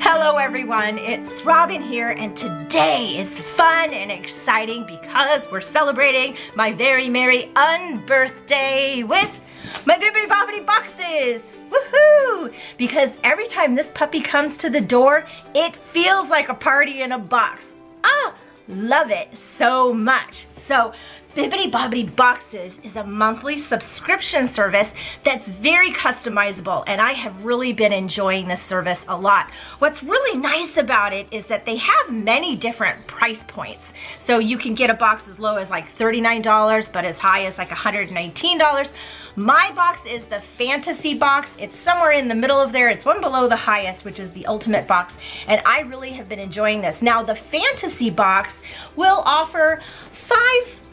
Hello everyone, it's Robin here, and today is fun and exciting because we're celebrating my very merry unbirthday with my Bibbidi Bobbidi Boxes! Woohoo! Because every time this puppy comes to the door, it feels like a party in a box. Ah! Love it so much. So, Bibbidi Bobbidi Boxes is a monthly subscription service that's very customizable, and I have really been enjoying this service a lot. What's really nice about it is that they have many different price points. So you can get a box as low as like $39, but as high as like $119. My box is the Fantasy Box. It's somewhere in the middle of there. It's one below the highest, which is the Ultimate Box, and I really have been enjoying this. Now, the Fantasy Box will offer 5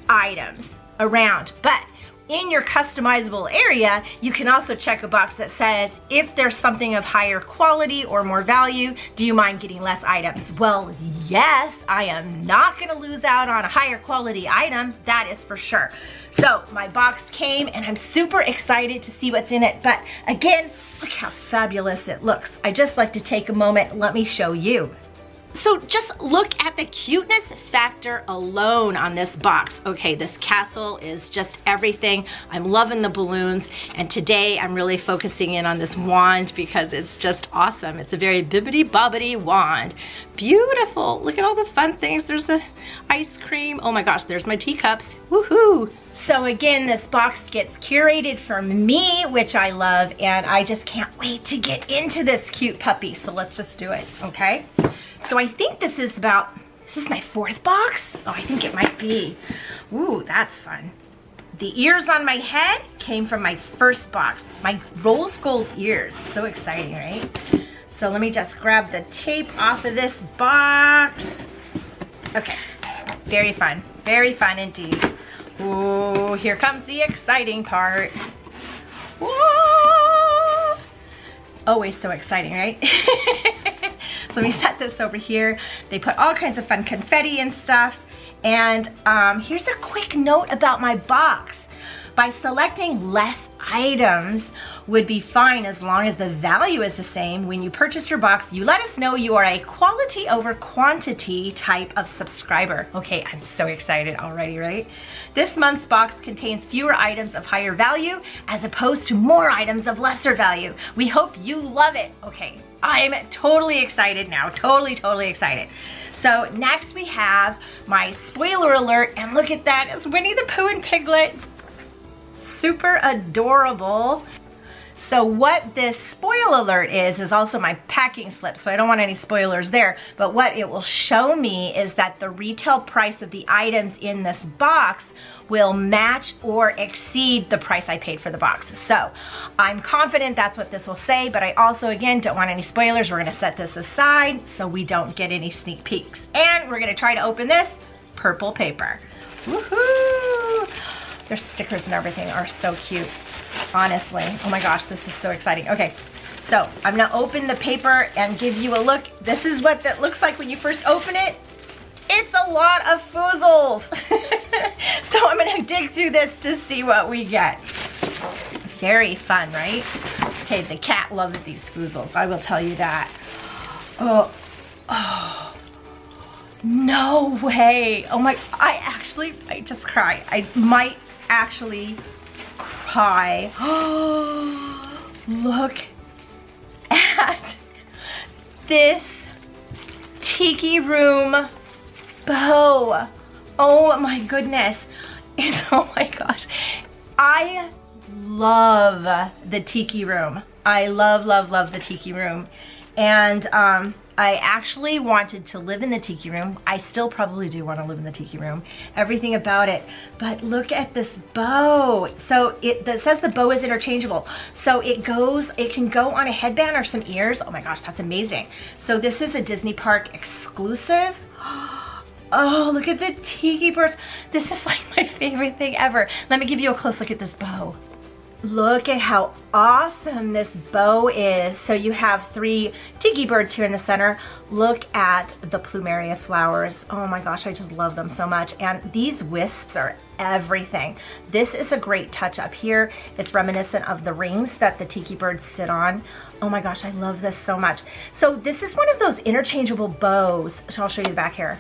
items around, but in your customizable area, you can also check a box that says, if there's something of higher quality or more value, do you mind getting less items? Well, yes, I am not gonna lose out on a higher quality item, that is for sure. So my box came and I'm super excited to see what's in it, but again, look how fabulous it looks. I just like to take a moment, let me show you. So just look at the cuteness factor alone on this box. Okay, this castle is just everything. I'm loving the balloons, and today I'm really focusing in on this wand because it's just awesome. It's a very Bibbidi Bobbidi wand. Beautiful, look at all the fun things. There's the ice cream. Oh my gosh, there's my teacups, woohoo. So again, this box gets curated for me, which I love, and I just can't wait to get into this cute puppy. So let's just do it, okay? So I think this is about, is this my 4th box? Oh, I think it might be. Ooh, that's fun. The ears on my head came from my 1st box. My rose gold ears, so exciting, right? So let me just grab the tape off of this box. Okay, very fun indeed. Ooh, here comes the exciting part. Whoa! Always so exciting, right? Let me set this over here. They put all kinds of fun confetti and stuff. And here's a quick note about my box. By selecting less items would be fine as long as the value is the same. When you purchase your box, you let us know you are a quality over quantity type of subscriber. Okay, I'm so excited already, right? This month's box contains fewer items of higher value as opposed to more items of lesser value. We hope you love it. Okay. I'm totally excited now, totally excited. So next we have my spoiler alert, and look at that, it's Winnie the Pooh and Piglet. Super adorable. So what this spoil alert is also my packing slip, so I don't want any spoilers there, but what it will show me is that the retail price of the items in this box will match or exceed the price I paid for the box. So I'm confident that's what this will say, but I also, again, don't want any spoilers. We're gonna set this aside so we don't get any sneak peeks. And we're gonna try to open this purple paper. Woohoo! Their stickers and everything are so cute. Honestly, oh my gosh, this is so exciting. Okay, so I'm gonna open the paper and give you a look. This is what that looks like when you first open it. It's a lot of foozles. So I'm gonna dig through this to see what we get. Very fun, right? Okay, the cat loves these foozles, I will tell you that. Oh, no way. Oh my, I just cried. I might actually cry. Oh, look at this Tiki Room bow. Oh my goodness. It's, oh my gosh. I love the Tiki Room. I love the Tiki Room. And I actually wanted to live in the Tiki Room. I still probably do want to live in the Tiki Room, everything about it. But look at this bow. So it says the bow is interchangeable. So it can go on a headband or some ears. Oh my gosh, that's amazing. So this is a Disney Park exclusive. Oh, look at the tiki birds. This is like my favorite thing ever. Let me give you a close look at this bow. Look at how awesome this bow is. So you have three tiki birds here in the center. Look at the plumeria flowers. Oh my gosh, I just love them so much. And these wisps are everything. This is a great touch up here. It's reminiscent of the rings that the tiki birds sit on. Oh my gosh, I love this so much. So this is one of those interchangeable bows. So I'll show you the back here.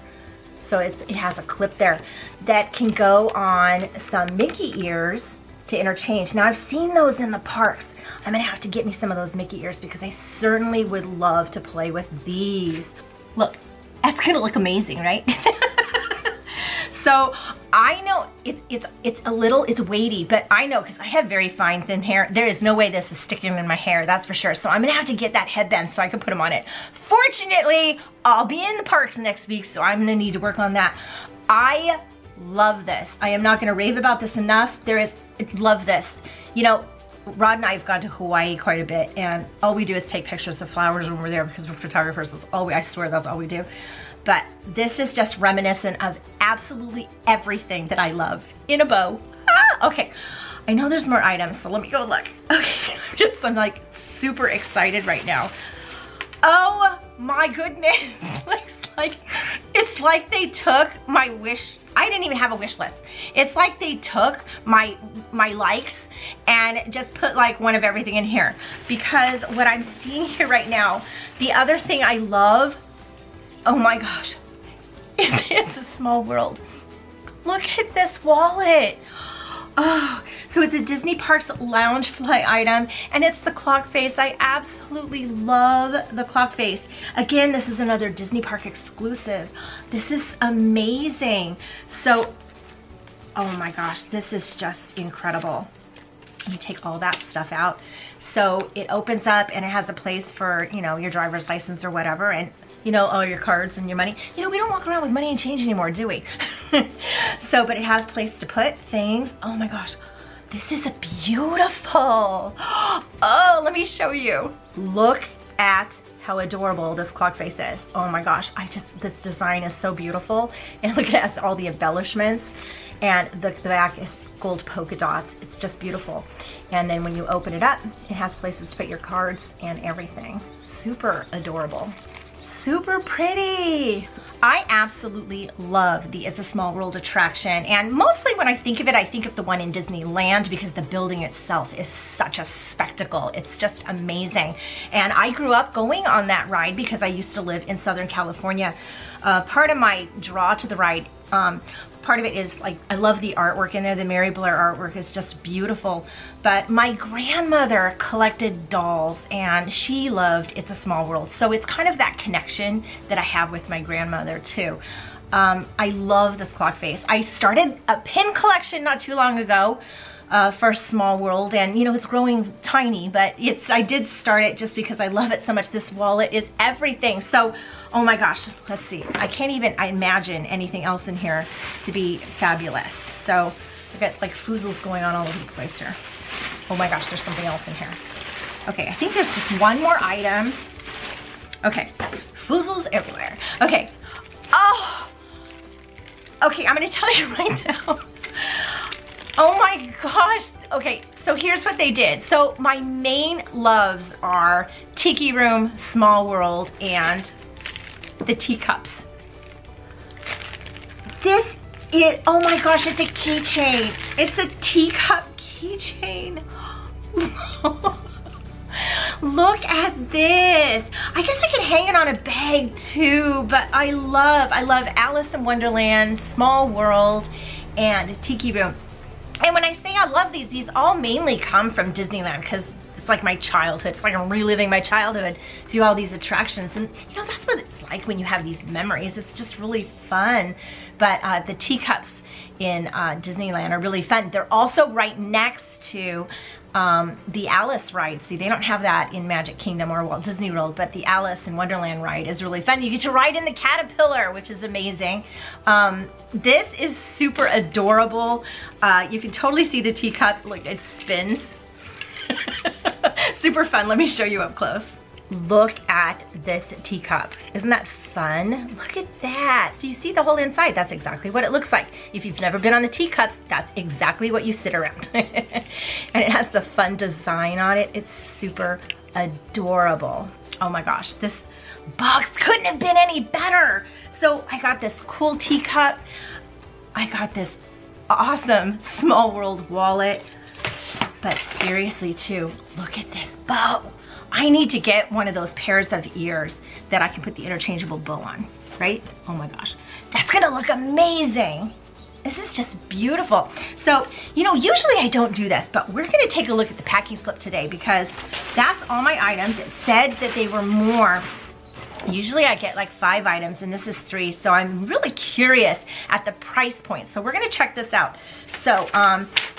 So it has a clip there that can go on some Mickey ears to interchange. Now I've seen those in the parks. I'm gonna have to get me some of those Mickey ears because I certainly would love to play with these. Look, that's gonna look amazing, right? So I know it's weighty, but I know because I have very fine thin hair. There is no way this is sticking in my hair, that's for sure. So I'm gonna have to get that headband so I can put them on it. Fortunately, I'll be in the parks next week, so I'm gonna need to work on that. I love this. I am not gonna rave about this enough. Love this. You know, Rod and I have gone to Hawaii quite a bit, and all we do is take pictures of flowers when we're there because we're photographers. That's all we, I swear that's all we do. But this is just reminiscent of absolutely everything that I love in a bow. Ah, okay, I know there's more items, so let me go look. Okay, I'm like super excited right now. Oh my goodness. It's like they took my wish. I didn't even have a wish list. It's like they took my likes and just put like one of everything in here. Because what I'm seeing here right now, the other thing I love, oh my gosh, is It's a Small World. Look at this wallet. Oh, so it's a Disney Parks Loungefly item, and it's the clock face. I absolutely love the clock face. Again, this is another Disney Park exclusive. This is amazing. So, oh my gosh, this is just incredible. You take all that stuff out. So it opens up and it has a place for, you know, your driver's license or whatever, and you know, all your cards and your money. You know, we don't walk around with money and change anymore, do we? So, but it has place to put things. Oh my gosh, this is beautiful. Oh, let me show you. Look at how adorable this clock face is. Oh my gosh, this design is so beautiful. And look at all the embellishments. And the back is gold polka dots. It's just beautiful. And then when you open it up, it has places to put your cards and everything. Super adorable. Super pretty. I absolutely love the It's a Small World attraction, and mostly when I think of it, I think of the one in Disneyland because the building itself is such a spectacle. It's just amazing. And I grew up going on that ride because I used to live in Southern California. Part of my draw to the ride, part of it is like, I love the artwork in there. The Mary Blair artwork is just beautiful. But my grandmother collected dolls and she loved It's a Small World. So it's kind of that connection that I have with my grandmother too. I love this clock face. I started a pin collection not too long ago for Small World, and you know, it's growing tiny, but I did start it just because I love it so much. This wallet is everything. So, oh my gosh, let's see. I can't even imagine anything else in here to be fabulous. So I've got like foozles going on all over the place here. Oh my gosh, there's something else in here. Okay, I think there's just one more item. Okay, foozles everywhere. Okay, oh, okay, I'm gonna tell you right now. Oh my gosh, okay, so here's what they did. So my main loves are Tiki Room, Small World, and the teacups. This is, oh my gosh, it's a keychain. It's a teacup keychain. Look at this. I guess I could hang it on a bag too, but I love Alice in Wonderland, Small World, and Tiki Room. And when I say I love these all mainly come from Disneyland because it's like my childhood. It's like I'm reliving my childhood through all these attractions. And you know, that's what it's like when you have these memories. It's just really fun. But the teacups in Disneyland are really fun. They're also right next to the Alice ride. See, they don't have that in Magic Kingdom or Walt Disney World, but the Alice in Wonderland ride is really fun. You get to ride in the caterpillar, which is amazing. This is super adorable. You can totally see the teacup, look, it spins. Super fun, let me show you up close. Look at this teacup. Isn't that fun? Look at that. So you see the whole inside. That's exactly what it looks like. If you've never been on the teacups, that's exactly what you sit around. And it has the fun design on it. It's super adorable. Oh my gosh, this box couldn't have been any better. So I got this cool teacup. I got this awesome Small World wallet. But seriously too, look at this bow. I need to get one of those pairs of ears that I can put the interchangeable bow on, right? Oh my gosh, that's gonna look amazing. This is just beautiful. So, you know, usually I don't do this, but we're gonna take a look at the packing slip today because that's all my items. It said that they were more. Usually I get like 5 items and this is 3, so I'm really curious at the price point. So we're gonna check this out. So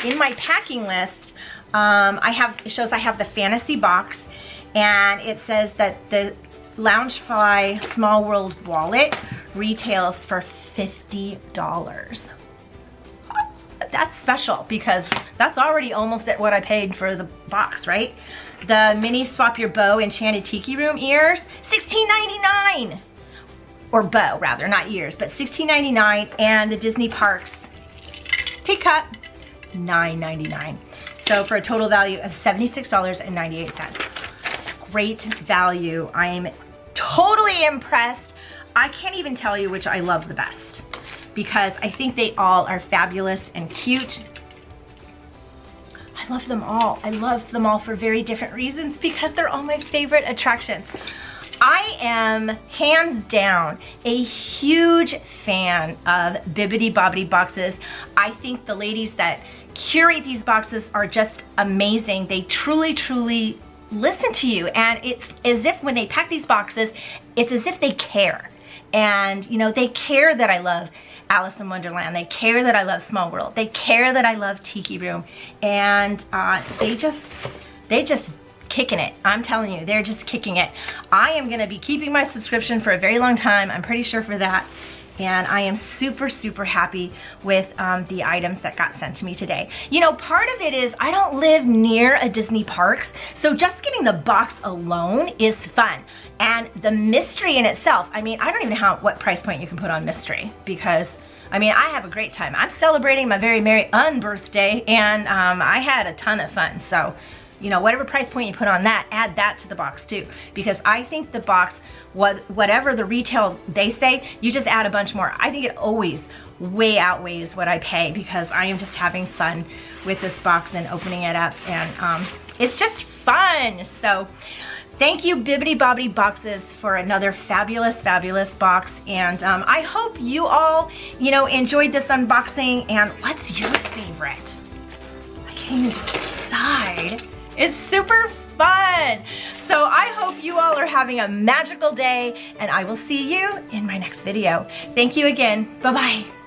in my packing list, it shows I have the Fantasy Box, and it says that the Loungefly Small World wallet retails for $50. Oh, that's special because that's already almost at what I paid for the box, right? The mini swap your bow enchanted Tiki Room ears, $16.99, or bow rather, not ears, but $16.99, and the Disney Parks teacup, $9.99. So for a total value of $76.98. Great value. I'm totally impressed. I can't even tell you which I love the best because I think they all are fabulous and cute. I love them all. I love them all for very different reasons because they're all my favorite attractions. I am hands down a huge fan of Bibbidi Bobbidi Boxes. I think the ladies that curate these boxes are just amazing. They truly, truly listen to you, and it's as if when they pack these boxes, it's as if they care. And you know, they care that I love Alice in Wonderland, they care that I love Small World, they care that I love Tiki Room, and they just kicking it. I'm telling you, they're just kicking it. I am gonna be keeping my subscription for a very long time, I'm pretty sure for that, and I am super, super happy with the items that got sent to me today. You know, part of it is I don't live near a Disney Parks, so just getting the box alone is fun. And the mystery in itself, I mean, I don't even know what price point you can put on mystery because, I mean, I have a great time. I'm celebrating my very merry unbirthday, and I had a ton of fun. So, you know, whatever price point you put on that, add that to the box too. Because I think the box, whatever the retail they say, you just add a bunch more. I think it always way outweighs what I pay because I am just having fun with this box and opening it up, and it's just fun. So thank you, Bibbidi Bobbidi Boxes, for another fabulous, fabulous box. And I hope you all, you know, enjoyed this unboxing. And what's your favorite? I can't even decide. It's super fun. So I hope you all are having a magical day, and I will see you in my next video. Thank you again. Bye-bye.